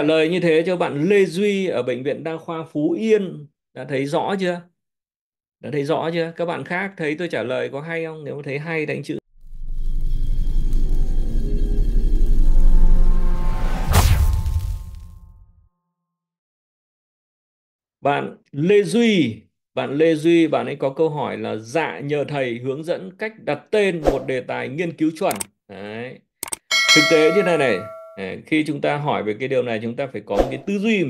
Trả lời như thế cho bạn Lê Duy ở Bệnh viện Đa khoa Phú Yên. Đã thấy rõ chưa? Đã thấy rõ chưa? Các bạn khác thấy tôi trả lời có hay không? Nếu thấy hay đánh chữ. Bạn Lê Duy, bạn ấy có câu hỏi là dạ nhờ thầy hướng dẫn cách đặt tên một đề tài nghiên cứu chuẩn. Đấy. Thực tế như thế này. Khi chúng ta hỏi về cái điều này, chúng ta phải có một cái tư duy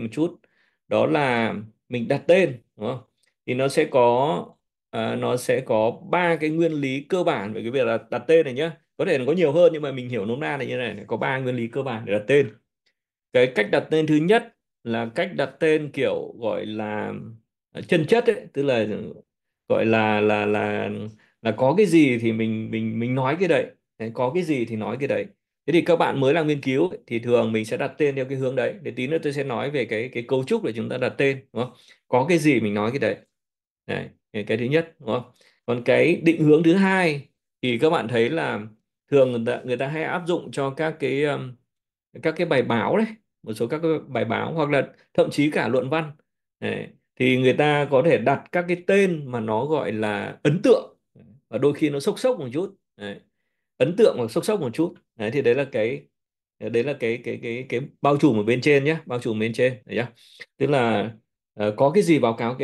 một chút, đó là mình đặt tên, đúng không? Thì nó sẽ có ba cái nguyên lý cơ bản về cái việc là đặt tên này nhé. Có thể là có nhiều hơn nhưng mà mình hiểu nôm na này như này, có ba nguyên lý cơ bản để đặt tên. Cái cách đặt tên thứ nhất là cách đặt tên kiểu gọi là chân chất ấy, tức là gọi là có cái gì thì mình nói cái đấy, có cái gì thì nói cái đấy. Thế thì các bạn mới làm nghiên cứu thì thường mình sẽ đặt tên theo cái hướng đấy. Để tí nữa tôi sẽ nói về cái cấu trúc để chúng ta đặt tên, đúng không? Có cái gì mình nói cái đấy. Đấy, cái thứ nhất, đúng không? Còn cái định hướng thứ hai thì các bạn thấy là thường người ta hay áp dụng cho các cái bài báo đấy, một số các cái bài báo hoặc là thậm chí cả luận văn. Đấy, thì người ta có thể đặt các cái tên mà nó gọi là ấn tượng và đôi khi nó sốc một chút. Đấy. Ấn tượng hoặc sốc một chút. Đấy, thì đấy là cái bao trùm ở bên trên nhé, tức là có cái gì báo cáo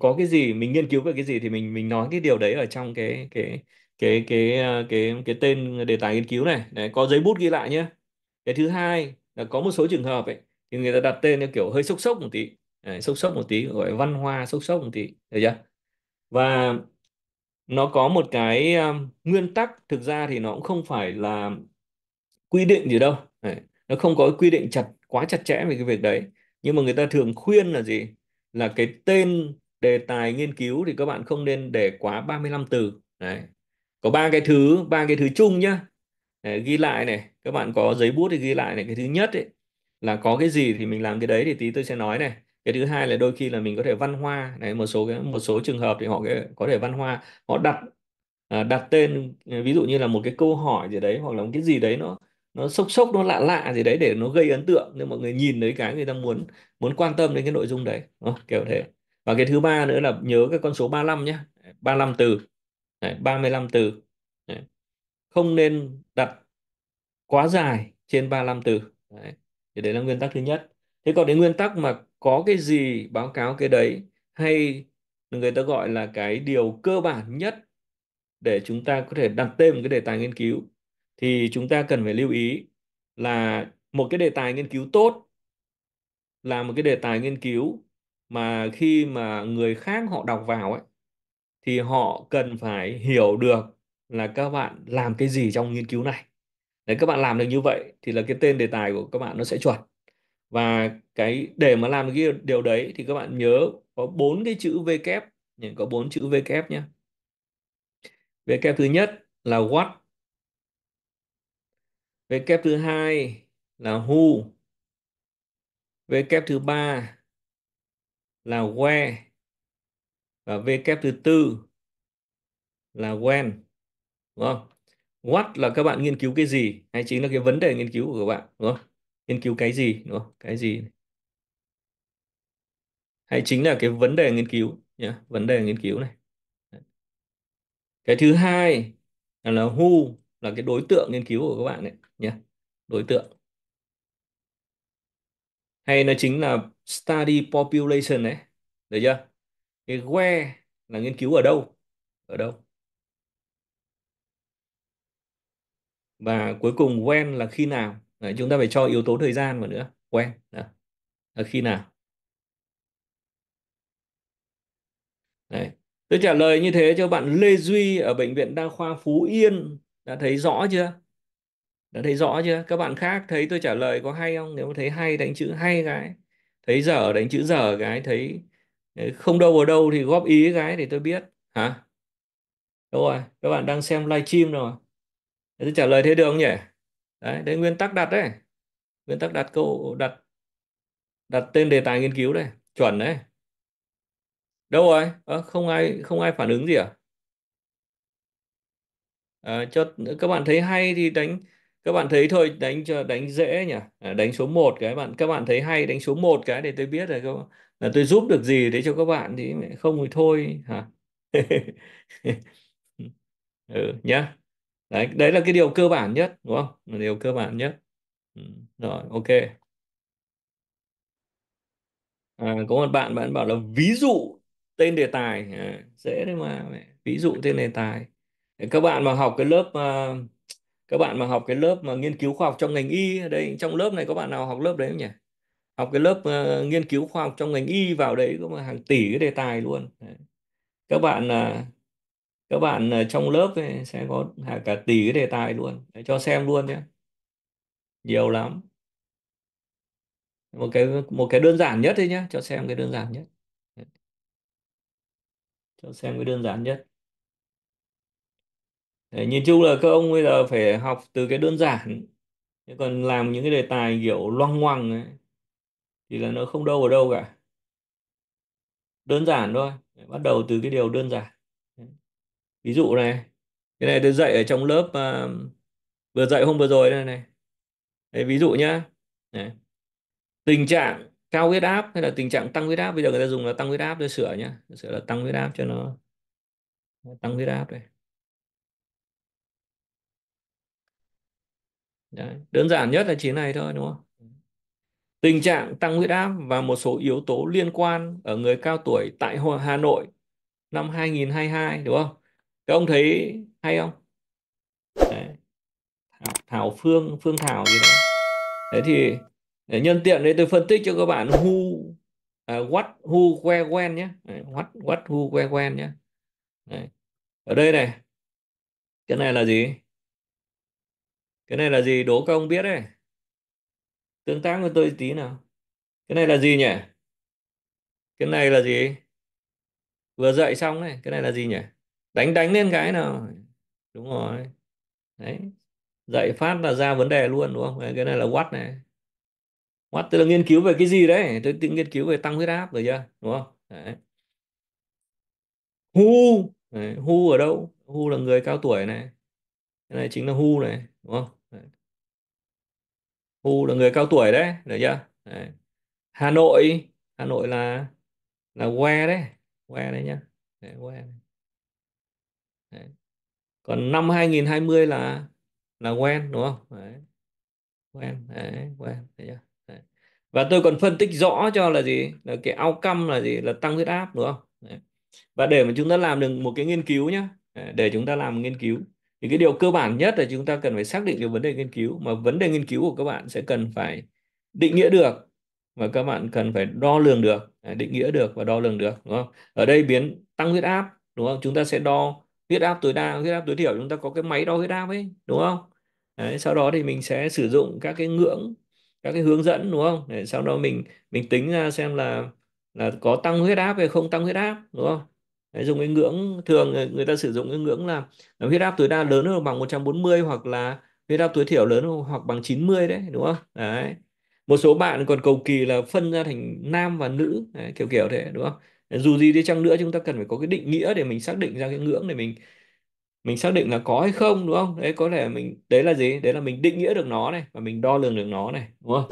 có cái gì mình nghiên cứu về cái gì thì mình nói cái điều đấy ở trong cái tên đề tài nghiên cứu này. Đấy, có giấy bút ghi lại nhé. Cái thứ hai là có một số trường hợp ấy thì người ta đặt tên theo kiểu hơi sốc một tí, gọi văn hoa sốc một tí, được chưa? Và nó có một cái nguyên tắc, thực ra thì nó cũng không phải là quy định gì đâu. Đấy. Nó không có quy định quá chặt chẽ về cái việc đấy. Nhưng mà người ta thường khuyên là gì? Là cái tên đề tài nghiên cứu thì các bạn không nên để quá 35 từ. Đấy. Có ba cái thứ chung nhá. Đấy, ghi lại này, các bạn có giấy bút thì ghi lại này. Cái thứ nhất ấy, là có cái gì thì mình làm cái đấy thì tí tôi sẽ nói này. Cái thứ hai là đôi khi là mình có thể văn hoa, đấy, một số trường hợp thì họ có thể văn hoa, họ đặt tên ví dụ như là một cái câu hỏi gì đấy hoặc là một cái gì đấy nó sốc nó lạ gì đấy để nó gây ấn tượng, nên mọi người nhìn thấy cái người ta muốn quan tâm đến cái nội dung đấy, kiểu thế. Và cái thứ ba nữa là nhớ cái con số 35 nhé, 35 từ, 35 từ, không nên đặt quá dài trên 35 từ. Đấy, thì đấy là nguyên tắc thứ nhất. Thế còn đến nguyên tắc mà có cái gì báo cáo cái đấy, hay người ta gọi là cái điều cơ bản nhất để chúng ta có thể đặt tên một cái đề tài nghiên cứu, thì chúng ta cần phải lưu ý là một cái đề tài nghiên cứu tốt là một cái đề tài nghiên cứu mà khi mà người khác họ đọc vào ấy thì họ cần phải hiểu được là các bạn làm cái gì trong nghiên cứu này. Đấy, các bạn làm được như vậy thì là cái tên đề tài của các bạn nó sẽ chuẩn. Và cái để mà làm cái điều đấy thì các bạn nhớ có 4 cái chữ V kép, có 4 chữ V kép nhé. V kép thứ nhất là what, V kép thứ hai là who, V kép thứ ba là where và V kép thứ tư là when, đúng không? What là các bạn nghiên cứu cái gì, hay chính là cái vấn đề nghiên cứu của các bạn, đúng không? Nghiên cứu cái gì, đúng không? Cái gì này. Hay chính là cái vấn đề nghiên cứu nhé, vấn đề nghiên cứu này. Cái thứ hai là who, là cái đối tượng nghiên cứu của các bạn ấy nhé, đối tượng. Hay nó chính là study population đấy, được chưa? Cái where là nghiên cứu ở đâu. Và cuối cùng when là khi nào. Đấy, chúng ta phải cho yếu tố thời gian vào nữa. When là khi nào. Đấy. Tôi trả lời như thế cho bạn Lê Duy ở Bệnh viện Đa khoa Phú Yên. Đã thấy rõ chưa? Các bạn khác thấy tôi trả lời có hay không? Nếu thấy hay đánh chữ hay cái, thấy dở đánh chữ dở cái, thấy không đâu vào đâu thì góp ý cái để tôi biết. Hả? Đúng rồi, các bạn đang xem livestream rồi. Tôi trả lời thế được không nhỉ? Đấy, nguyên tắc đặt đấy. Nguyên tắc đặt câu đặt tên đề tài nghiên cứu đây, chuẩn đấy. Đâu rồi? Không ai phản ứng gì à? Cho các bạn thấy hay thì đánh Các bạn thấy thôi, đánh dễ nhỉ, đánh số 1 cái các bạn thấy hay, đánh số 1 cái để tôi biết là tôi giúp được gì đấy cho các bạn, thì không thì thôi hả. Nhá. Đấy là cái điều cơ bản nhất, đúng không? Điều cơ bản nhất. Rồi, ok. Có một bạn bảo là ví dụ tên đề tài, dễ đấy mà, ví dụ tên đề tài. Các bạn mà học cái lớp mà nghiên cứu khoa học trong ngành y ở đây, trong lớp này có bạn nào học lớp đấy không nhỉ? Học cái lớp nghiên cứu khoa học trong ngành y, vào đấy có mà hàng tỷ cái đề tài luôn. Đấy. Các bạn trong lớp ấy, sẽ có cả tỷ cái đề tài luôn. Đấy, cho xem luôn nhé. Nhiều lắm. Một cái đơn giản nhất đấy nhé, cho xem cái đơn giản nhất. Đấy. Cho xem cái đơn giản nhất. Đấy, nhìn chung là các ông bây giờ phải học từ cái đơn giản. Chứ còn làm những cái đề tài kiểu loằng ngoằng ấy, thì là nó không đâu vào đâu cả. Đơn giản thôi. Đấy, bắt đầu từ cái điều đơn giản. Đấy. Ví dụ này. Cái này tôi dạy ở trong lớp vừa dạy hôm vừa rồi đây này. Đấy, ví dụ nhá. Đấy. Tình trạng cao huyết áp hay là tình trạng tăng huyết áp. Bây giờ người ta dùng là tăng huyết áp, tôi sửa nhá. Tôi sửa là tăng huyết áp cho nó tăng huyết áp đây. Đấy. Đơn giản nhất là chỉ này thôi, đúng không? Tình trạng tăng huyết áp và một số yếu tố liên quan ở người cao tuổi tại Hà Nội năm 2022, đúng không? Các ông thấy hay không? Đấy. Phương Thảo gì đó. Đấy thì để nhân tiện đấy tôi phân tích cho các bạn what who where when nhé. Đấy, what who where when nhé. Đấy. Ở đây này, cái này là gì? Cái này là gì? Đố các ông biết đấy. Tương tác với tôi tí nào. Cái này là gì nhỉ? Cái này là gì? Vừa dậy xong này. Cái này là gì nhỉ? Đánh lên cái nào. Đúng rồi. Đấy. Dậy phát là ra vấn đề luôn, đúng không? Đấy, cái này là what này. What tức là nghiên cứu về cái gì đấy. Tôi nghiên cứu về tăng huyết áp rồi chưa? Đúng không? Đấy. Who. Đấy. Who ở đâu? Who là người cao tuổi này. Cái này chính là who này. Đúng không? Đấy. Who là người cao tuổi đấy, được chưa? Đấy. Hà Nội là where đấy, where đấy nhá. Đấy, where này. Đấy. Còn năm 2020 là when, đúng không? Đấy. When, đấy, when, được chưa? Đấy. Và tôi còn phân tích rõ cho là gì? Là cái outcome là gì? Là tăng huyết áp, đúng không? Đấy. Và để mà chúng ta làm được một cái nghiên cứu nhá, để chúng ta làm một nghiên cứu, thì cái điều cơ bản nhất là chúng ta cần phải xác định được vấn đề nghiên cứu. Mà vấn đề nghiên cứu của các bạn sẽ cần phải định nghĩa được. Và các bạn cần phải đo lường được. Định nghĩa được và đo lường được. Đúng không? Ở đây biến tăng huyết áp. Đúng không? Chúng ta sẽ đo huyết áp tối đa, huyết áp tối thiểu. Chúng ta có cái máy đo huyết áp ấy. Đúng không? Đấy, sau đó thì mình sẽ sử dụng các cái ngưỡng, các cái hướng dẫn. Đúng không? Để sau đó mình tính ra xem là có tăng huyết áp hay không tăng huyết áp. Đúng không? Đấy, dùng cái ngưỡng thường người ta sử dụng cái ngưỡng là huyết áp tối đa lớn hơn bằng 140 hoặc là huyết áp tối thiểu lớn hơn hoặc bằng 90 đấy, đúng không? Đấy. Một số bạn còn cầu kỳ là phân ra thành nam và nữ, đấy, kiểu thế, đúng không? Dù gì đi chăng nữa chúng ta cần phải có cái định nghĩa để mình xác định ra cái ngưỡng để mình xác định là có hay không, đúng không? Đấy có thể đấy là gì? Đấy là mình định nghĩa được nó này và mình đo lường được nó này, đúng không?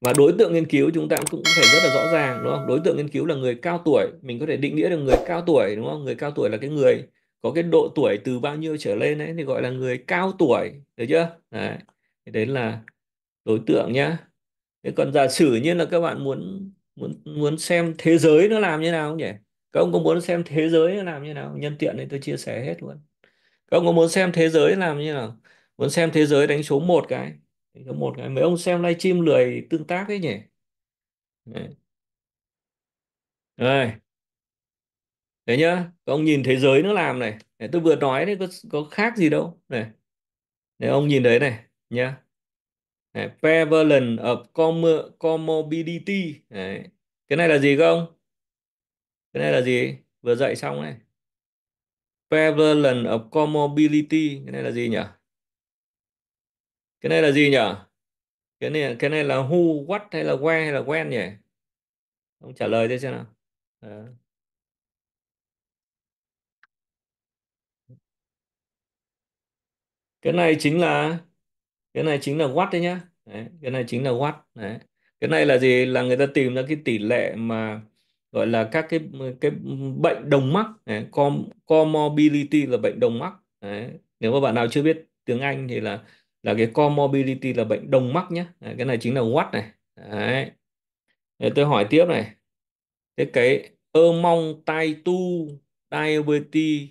Và đối tượng nghiên cứu chúng ta cũng phải rất là rõ ràng, đúng không? Đối tượng nghiên cứu là người cao tuổi. Mình có thể định nghĩa được người cao tuổi, đúng không? Người cao tuổi là cái người có cái độ tuổi từ bao nhiêu trở lên ấy, thì gọi là người cao tuổi, được chưa? Đấy, đấy là đối tượng nhá. Thế còn giả sử như là các bạn muốn xem thế giới nó làm như nào không nhỉ? Các ông có muốn xem thế giới nó làm như nào? Nhân tiện này tôi chia sẻ hết luôn. Các ông có muốn xem thế giới làm như nào? Muốn xem thế giới đánh số 1 cái. Có một cái mấy ông xem livestream lười tương tác ấy nhỉ. Đây. Đấy nhá, các ông nhìn thế giới nó làm này. Để tôi vừa nói đấy có khác gì đâu. Này. Để ông nhìn đấy này nhá. Này, prevalence of comorbidity. Đấy. Cái này là gì không? Cái này là gì? Vừa dạy xong này. Prevalence of comorbidity, cái này là gì nhỉ? Cái này là gì nhỉ? Cái này là who, what hay là when nhỉ? Ông trả lời thế xem nào. Đó. Cái này chính là Cái này chính là watt đấy nhá. Đấy, cái này chính là watt đấy. Cái này là gì? Là người ta tìm ra cái tỷ lệ mà gọi là các cái bệnh đồng mắc đấy. Comorbidity là bệnh đồng mắc đấy. Nếu mà bạn nào chưa biết tiếng Anh thì là cái comorbidity là bệnh đồng mắc nhé. Đấy, cái này chính là watt này. Đấy. Để tôi hỏi tiếp này. Thế cái among type 2 diabetes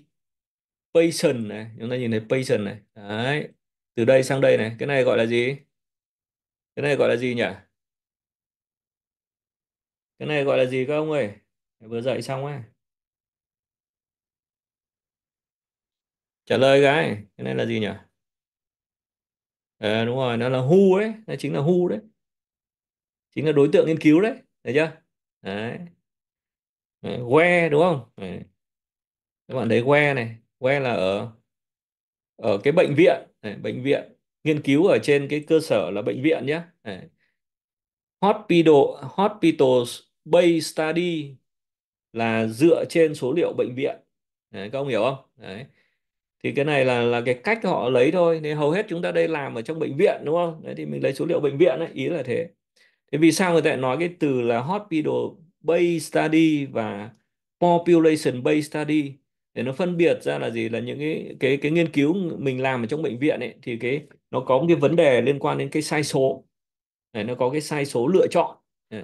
patient này, chúng ta nhìn thấy patient này. Đấy. Từ đây sang đây này, cái này gọi là gì? Cái này gọi là gì nhỉ? Cái này gọi là gì các ông ơi? Vừa dậy xong ấy. Trả lời cái này là gì nhỉ? À, đúng rồi, nó là WHO ấy, nó chính là WHO đấy. Chính là đối tượng nghiên cứu đấy, thấy chưa? Đấy. Que đúng không? Đấy. Các bạn thấy que này, que là ở cái bệnh viện, đấy, bệnh viện nghiên cứu ở trên cái cơ sở là bệnh viện nhé. Đấy. Hospital based study là dựa trên số liệu bệnh viện. Đấy, các ông hiểu không? Đấy. Thì cái này là cái cách họ lấy thôi. Nên hầu hết chúng ta đây làm ở trong bệnh viện đúng không? Đấy, thì mình lấy số liệu bệnh viện ấy, ý là thế. Thế vì sao người ta nói cái từ là hospital based study và population based study để nó phân biệt ra là gì, là những cái nghiên cứu mình làm ở trong bệnh viện ấy thì cái nó có một cái vấn đề liên quan đến cái sai số. Đấy, nó có cái sai số lựa chọn. Đấy.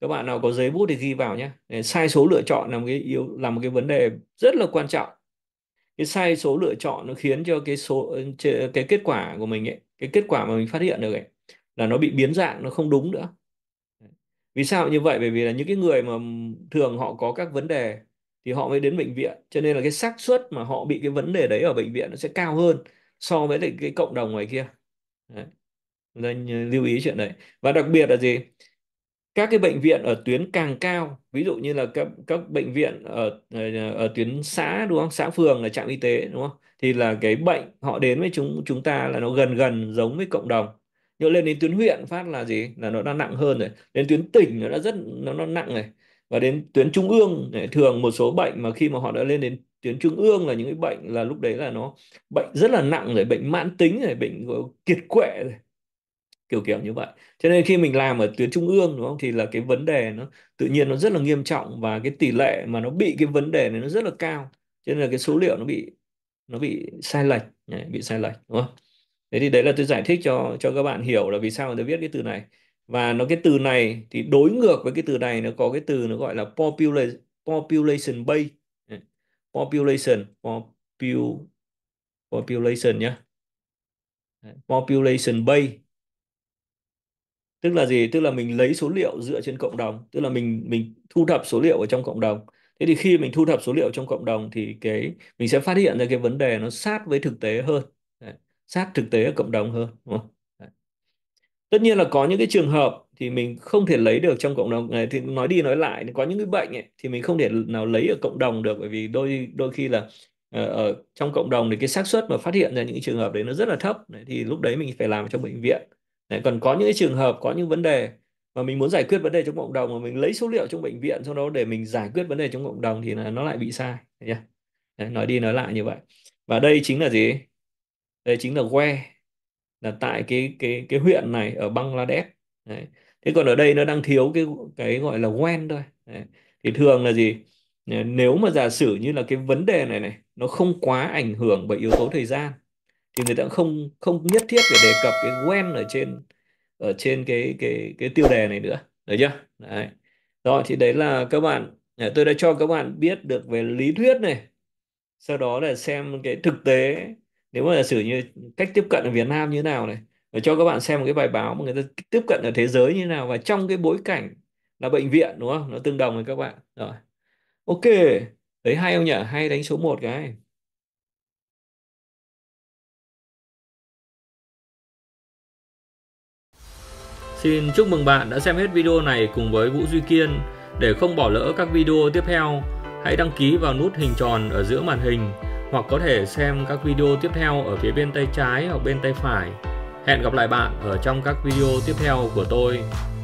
Các bạn nào có giấy bút thì ghi vào nhé. Đấy, sai số lựa chọn là một cái vấn đề rất là quan trọng. Cái sai số lựa chọn nó khiến cho cái kết quả của mình ấy, cái kết quả mà mình phát hiện được ấy, là nó bị biến dạng, nó không đúng nữa. Vì sao như vậy? Bởi vì là những cái người mà thường họ có các vấn đề thì họ mới đến bệnh viện, cho nên là cái xác suất mà họ bị cái vấn đề đấy ở bệnh viện nó sẽ cao hơn so với lại cái cộng đồng ngoài kia. Đấy. Nên lưu ý chuyện đấy. Và đặc biệt là gì? Các cái bệnh viện ở tuyến càng cao, ví dụ như là các bệnh viện ở tuyến xã đúng không? Xã phường là trạm y tế đúng không? Thì là cái bệnh họ đến với chúng ta là nó gần giống với cộng đồng. Nhưng lên đến tuyến huyện phát là gì? Là nó đã nặng hơn rồi. Đến tuyến tỉnh nó đã rất nó nặng rồi. Và đến tuyến trung ương này, thường một số bệnh mà khi mà họ đã lên đến tuyến trung ương là những cái bệnh là lúc đấy là nó bệnh rất là nặng rồi, bệnh mãn tính rồi, bệnh kiệt quệ rồi. Kiểu như vậy. Cho nên khi mình làm ở tuyến trung ương đúng không, thì là cái vấn đề nó tự nhiên nó rất là nghiêm trọng và cái tỷ lệ mà nó bị cái vấn đề này nó rất là cao. Cho nên là cái số liệu nó bị sai lệch, bị sai lệch đúng không? Thế thì đấy là tôi giải thích cho các bạn hiểu là vì sao tôi viết cái từ này. Và nó cái từ này thì đối ngược với cái từ này nó có cái từ nó gọi là population base. Population nhé. Population base. Tức là gì? Tức là mình lấy số liệu dựa trên cộng đồng, tức là mình thu thập số liệu ở trong cộng đồng. Thế thì khi mình thu thập số liệu trong cộng đồng thì cái mình sẽ phát hiện ra cái vấn đề nó sát với thực tế hơn. Đấy. Sát thực tế ở cộng đồng hơn, đúng không? Đấy. Tất nhiên là có những cái trường hợp thì mình không thể lấy được trong cộng đồng này, thì nói đi nói lại có những cái bệnh ấy, thì mình không thể nào lấy ở cộng đồng được, bởi vì đôi khi là ở trong cộng đồng thì cái xác suất mà phát hiện ra những trường hợp đấy nó rất là thấp. Đấy, thì lúc đấy mình phải làm trong bệnh viện. Đấy, còn có những cái trường hợp, có những vấn đề mà mình muốn giải quyết vấn đề trong cộng đồng mà mình lấy số liệu trong bệnh viện sau đó để mình giải quyết vấn đề trong cộng đồng thì là nó lại bị sai. Đấy, nói đi nói lại như vậy. Và đây chính là gì? Đây chính là que, là tại cái huyện này ở Bangladesh. Đấy. Thế còn ở đây nó đang thiếu cái gọi là quen thôi. Đấy. Thì thường là gì? Nếu mà giả sử như là cái vấn đề này nó không quá ảnh hưởng bởi yếu tố thời gian thì người ta không nhất thiết để đề cập cái when ở trên cái tiêu đề này nữa, được chưa? Đấy. Rồi thì đấy là các bạn, tôi đã cho các bạn biết được về lý thuyết này, sau đó là xem cái thực tế nếu mà giả sử như cách tiếp cận ở Việt Nam như thế nào này, và cho các bạn xem một cái bài báo mà người ta tiếp cận ở thế giới như thế nào và trong cái bối cảnh là bệnh viện đúng không? Nó tương đồng với các bạn. Rồi. Ok, đấy hay không nhỉ? Hay đánh số 1 cái. Xin chúc mừng bạn đã xem hết video này cùng với Vũ Duy Kiên. Để không bỏ lỡ các video tiếp theo, hãy đăng ký vào nút hình tròn ở giữa màn hình hoặc có thể xem các video tiếp theo ở phía bên tay trái hoặc bên tay phải. Hẹn gặp lại bạn ở trong các video tiếp theo của tôi.